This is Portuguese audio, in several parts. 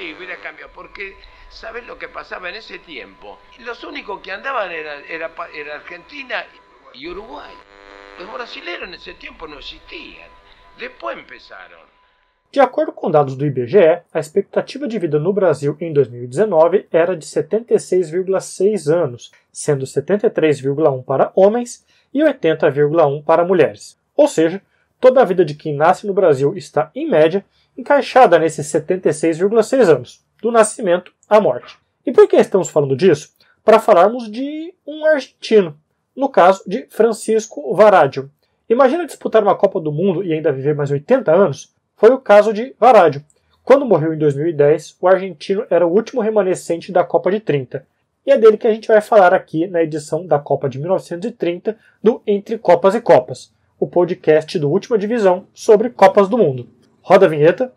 sí, hubiera cambiado, porque ¿sabes lo que pasaba en ese tiempo? Los únicos que andaban era Argentina y Uruguai. Los brasileños en ese tiempo no existían. Después empezaron. De acordo com dados do IBGE, a expectativa de vida no Brasil em 2019 era de 76,6 anos, sendo 73,1 para homens e 80,1 para mulheres. Ou seja, toda a vida de quem nasce no Brasil está, em média, encaixada nesses 76,6 anos, do nascimento à morte. E por que estamos falando disso? Para falarmos de um argentino, no caso de Francisco Varallo. Imagina disputar uma Copa do Mundo e ainda viver mais 80 anos? Foi o caso de Varallo. Quando morreu em 2010, o argentino era o último remanescente da Copa de 30. E é dele que a gente vai falar aqui na edição da Copa de 1930 do Entre Copas e Copas, o podcast do Última Divisão sobre Copas do Mundo. Roda a vinheta.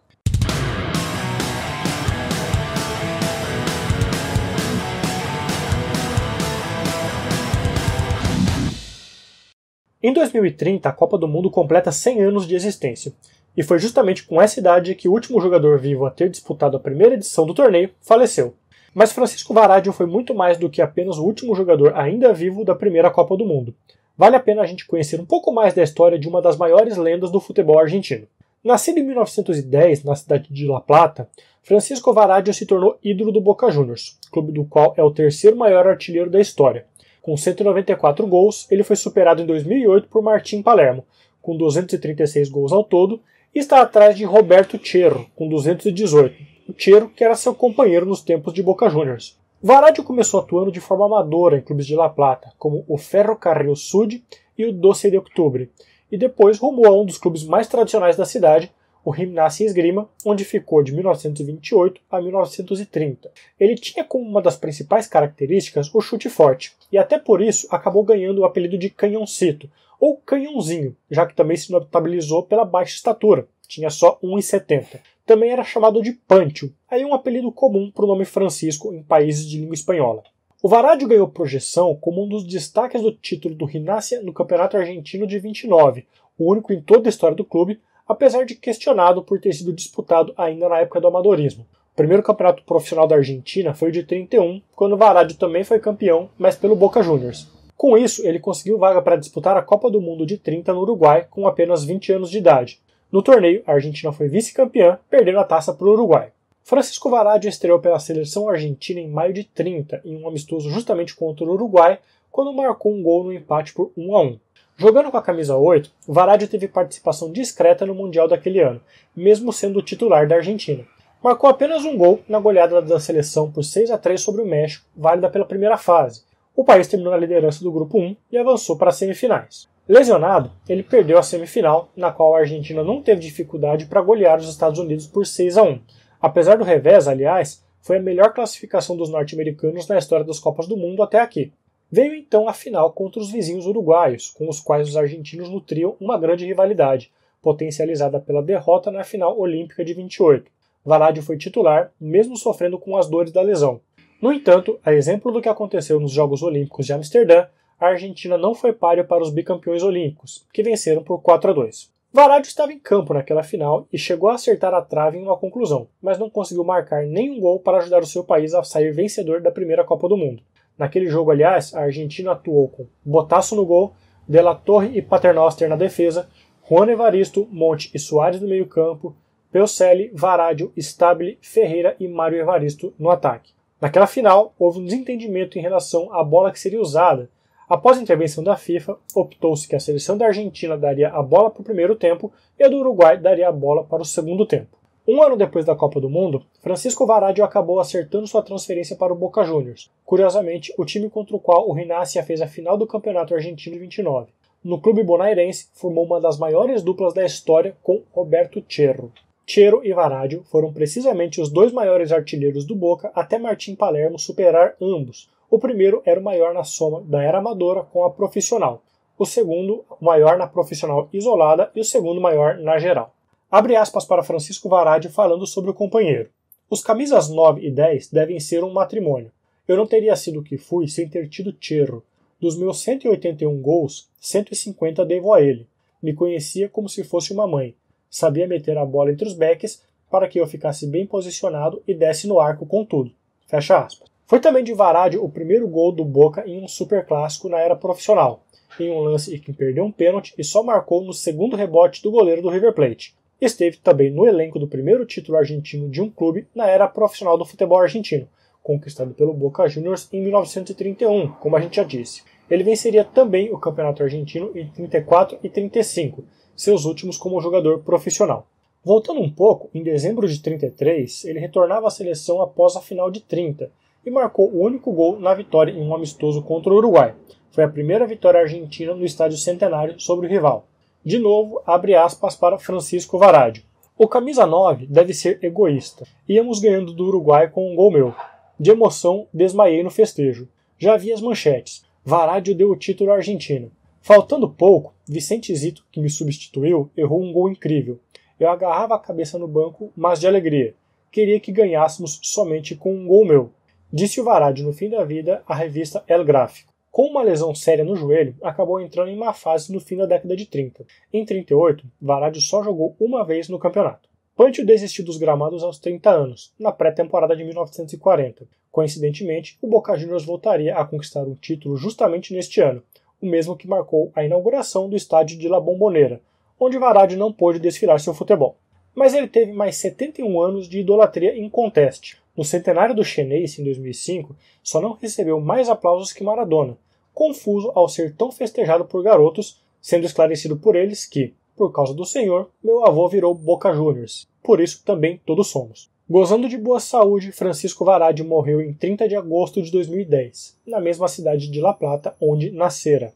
Em 2030, a Copa do Mundo completa 100 anos de existência. E foi justamente com essa idade que o último jogador vivo a ter disputado a primeira edição do torneio faleceu. Mas Francisco Varallo foi muito mais do que apenas o último jogador ainda vivo da primeira Copa do Mundo. Vale a pena a gente conhecer um pouco mais da história de uma das maiores lendas do futebol argentino. Nascido em 1910, na cidade de La Plata, Francisco Varallo se tornou ídolo do Boca Juniors, clube do qual é o terceiro maior artilheiro da história. Com 194 gols, ele foi superado em 2008 por Martín Palermo, com 236 gols ao todo, e está atrás de Roberto Cherro, com 218, o Cherro que era seu companheiro nos tempos de Boca Juniors. Varallo começou atuando de forma amadora em clubes de La Plata, como o Ferrocarril Sud e o Doce de Octubre, e depois rumou a um dos clubes mais tradicionais da cidade, o Gimnasia y Esgrima, onde ficou de 1928 a 1930. Ele tinha como uma das principais características o chute forte, e até por isso acabou ganhando o apelido de Canhoncito, ou Canhãozinho, já que também se notabilizou pela baixa estatura, tinha só 1,70. Também era chamado de Pancho, aí um apelido comum para o nome Francisco em países de língua espanhola. O Varallo ganhou projeção como um dos destaques do título do Rinácia no Campeonato Argentino de 29, o único em toda a história do clube, apesar de questionado por ter sido disputado ainda na época do amadorismo. O primeiro campeonato profissional da Argentina foi o de 31, quando o Varallo também foi campeão, mas pelo Boca Juniors. Com isso, ele conseguiu vaga para disputar a Copa do Mundo de 30 no Uruguai com apenas 20 anos de idade. No torneio, a Argentina foi vice-campeã, perdendo a taça para o Uruguai. Francisco Varallo estreou pela seleção argentina em maio de 30, em um amistoso justamente contra o Uruguai, quando marcou um gol no empate por 1-1. Jogando com a camisa 8, Varallo teve participação discreta no Mundial daquele ano, mesmo sendo o titular da Argentina. Marcou apenas um gol na goleada da seleção por 6-3 sobre o México, válida pela primeira fase. O país terminou na liderança do grupo 1 e avançou para as semifinais. Lesionado, ele perdeu a semifinal, na qual a Argentina não teve dificuldade para golear os Estados Unidos por 6-1. Apesar do revés, aliás, foi a melhor classificação dos norte-americanos na história das Copas do Mundo até aqui. Veio então a final contra os vizinhos uruguaios, com os quais os argentinos nutriam uma grande rivalidade, potencializada pela derrota na final olímpica de 28. Varallo foi titular, mesmo sofrendo com as dores da lesão. No entanto, a exemplo do que aconteceu nos Jogos Olímpicos de Amsterdã, a Argentina não foi páreo para os bicampeões olímpicos, que venceram por 4-2. Varallo estava em campo naquela final e chegou a acertar a trave em uma conclusão, mas não conseguiu marcar nenhum gol para ajudar o seu país a sair vencedor da primeira Copa do Mundo. Naquele jogo, aliás, a Argentina atuou com Botasso no gol, Della Torre e Paternoster na defesa, Juan Evaristo, Monte e Suárez no meio-campo, Peuseli, Varallo, Stabile, Ferreira e Mário Evaristo no ataque. Naquela final, houve um desentendimento em relação à bola que seria usada. Após a intervenção da FIFA, optou-se que a seleção da Argentina daria a bola para o primeiro tempo e a do Uruguai daria a bola para o segundo tempo. Um ano depois da Copa do Mundo, Francisco Varallo acabou acertando sua transferência para o Boca Juniors, curiosamente o time contra o qual o Rinácia fez a final do Campeonato Argentino de 29. No clube bonairense, formou uma das maiores duplas da história com Roberto Cherro. Cherro e Varallo foram precisamente os dois maiores artilheiros do Boca até Martín Palermo superar ambos. O primeiro era o maior na soma da era amadora com a profissional, o segundo o maior na profissional isolada e o segundo maior na geral. Abre aspas para Francisco Varallo falando sobre o companheiro. Os camisas 9 e 10 devem ser um matrimônio. Eu não teria sido o que fui sem ter tido Cherro. Dos meus 181 gols, 150 devo a ele. Me conhecia como se fosse uma mãe. Sabia meter a bola entre os beques, para que eu ficasse bem posicionado e desse no arco com tudo. Fecha aspas. Foi também de Varallo o primeiro gol do Boca em um Super Clássico na era profissional, em um lance em que perdeu um pênalti e só marcou no segundo rebote do goleiro do River Plate. Esteve também no elenco do primeiro título argentino de um clube na era profissional do futebol argentino, conquistado pelo Boca Juniors em 1931, como a gente já disse. Ele venceria também o Campeonato Argentino em 34 e 35, seus últimos como jogador profissional. Voltando um pouco, em dezembro de 33, ele retornava à seleção após a final de 30 e marcou o único gol na vitória em um amistoso contra o Uruguai. Foi a primeira vitória argentina no estádio Centenário sobre o rival. De novo, abre aspas para Francisco Varallo. O camisa 9 deve ser egoísta. Íamos ganhando do Uruguai com um gol meu. De emoção, desmaiei no festejo. Já vi as manchetes. Varallo deu o título à Argentina. Faltando pouco, Vicente Zito, que me substituiu, errou um gol incrível. Eu agarrava a cabeça no banco, mas de alegria. Queria que ganhássemos somente com um gol meu. Disse o Varallo no fim da vida à revista El Gráfico. Com uma lesão séria no joelho, acabou entrando em má fase no fim da década de 30. Em 38, Varallo só jogou uma vez no campeonato. Pancho desistiu dos gramados aos 30 anos, na pré-temporada de 1940. Coincidentemente, o Boca Juniors voltaria a conquistar um título justamente neste ano, o mesmo que marcou a inauguração do estádio de La Bombonera, onde Varallo não pôde desfilar seu futebol. Mas ele teve mais 71 anos de idolatria em conteste. No centenário do Xeneize, em 2005, só não recebeu mais aplausos que Maradona, confuso ao ser tão festejado por garotos, sendo esclarecido por eles que, por causa do Senhor, meu avô virou Boca Juniors, por isso também todos somos. Gozando de boa saúde, Francisco Varallo morreu em 30 de agosto de 2010, na mesma cidade de La Plata, onde nascera.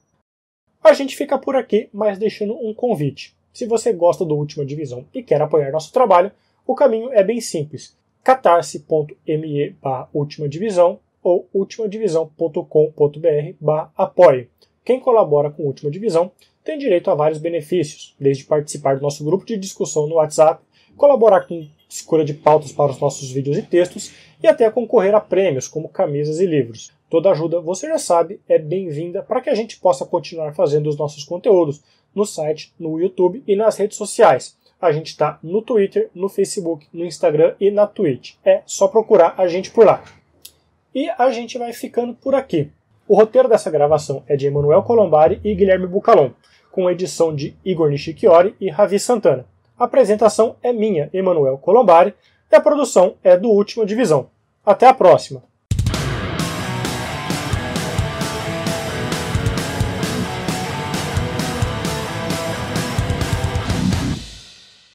A gente fica por aqui, mas deixando um convite. Se você gosta do Última Divisão e quer apoiar nosso trabalho, o caminho é bem simples. catarse.me/ultimadivisão ou ultimadivisão.com.br/apoie. Quem colabora com Última Divisão tem direito a vários benefícios, desde participar do nosso grupo de discussão no WhatsApp, colaborar com escolha de pautas para os nossos vídeos e textos e até concorrer a prêmios como camisas e livros. Toda ajuda, você já sabe, é bem-vinda para que a gente possa continuar fazendo os nossos conteúdos no site, no YouTube e nas redes sociais. A gente está no Twitter, no Facebook, no Instagram e na Twitch. É só procurar a gente por lá. E a gente vai ficando por aqui. O roteiro dessa gravação é de Emanuel Colombari e Guilherme Bucalon, com edição de Igor Nishikiori e Ravi Santana. A apresentação é minha, Emanuel Colombari, e a produção é do Última Divisão. Até a próxima!